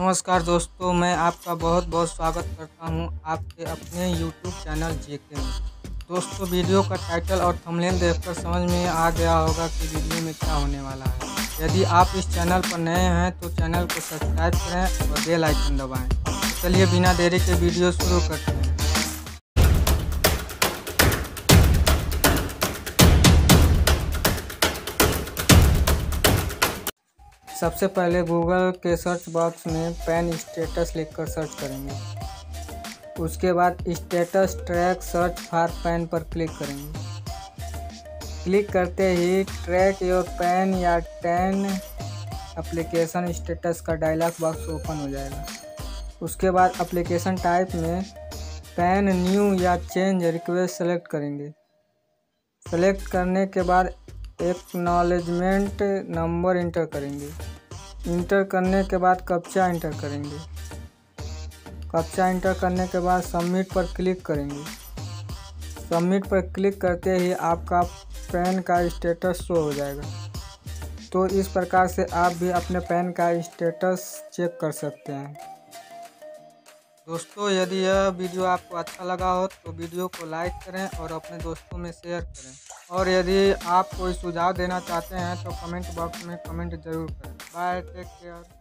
नमस्कार दोस्तों, मैं आपका बहुत बहुत स्वागत करता हूं आपके अपने YouTube चैनल जेके में। दोस्तों, वीडियो का टाइटल और थंबनेल देखकर समझ में आ गया होगा कि वीडियो में क्या होने वाला है। यदि आप इस चैनल पर नए हैं तो चैनल को सब्सक्राइब करें और बेल आइकन दबाएं। चलिए बिना देरी के वीडियो शुरू करते हैं। सबसे पहले गूगल के सर्च बॉक्स में पैन स्टेटस लिखकर सर्च करेंगे। उसके बाद status track search for PAN पर क्लिक करेंगे। क्लिक करते ही ट्रैक योर पैन या टैन एप्लीकेशन स्टेटस का डायलॉग बॉक्स ओपन हो जाएगा। उसके बाद एप्लीकेशन टाइप में पैन न्यू या चेंज रिक्वेस्ट सेलेक्ट करेंगे। सेलेक्ट करने के बाद एक्नॉलेजमेंट नंबर इंटर करेंगे। इंटर करने के बाद कैप्चा इंटर करेंगे। कैप्चा इंटर करने के बाद सबमिट पर क्लिक करेंगे। सबमिट पर क्लिक करते ही आपका पैन का स्टेटस शो हो जाएगा। तो इस प्रकार से आप भी अपने पैन का स्टेटस चेक कर सकते हैं। दोस्तों, यदि यह वीडियो आपको अच्छा लगा हो तो वीडियो को लाइक करें और अपने दोस्तों में शेयर करें। और यदि आप कोई सुझाव देना चाहते हैं तो कमेंट बॉक्स में कमेंट ज़रूर करें। Bye, take care.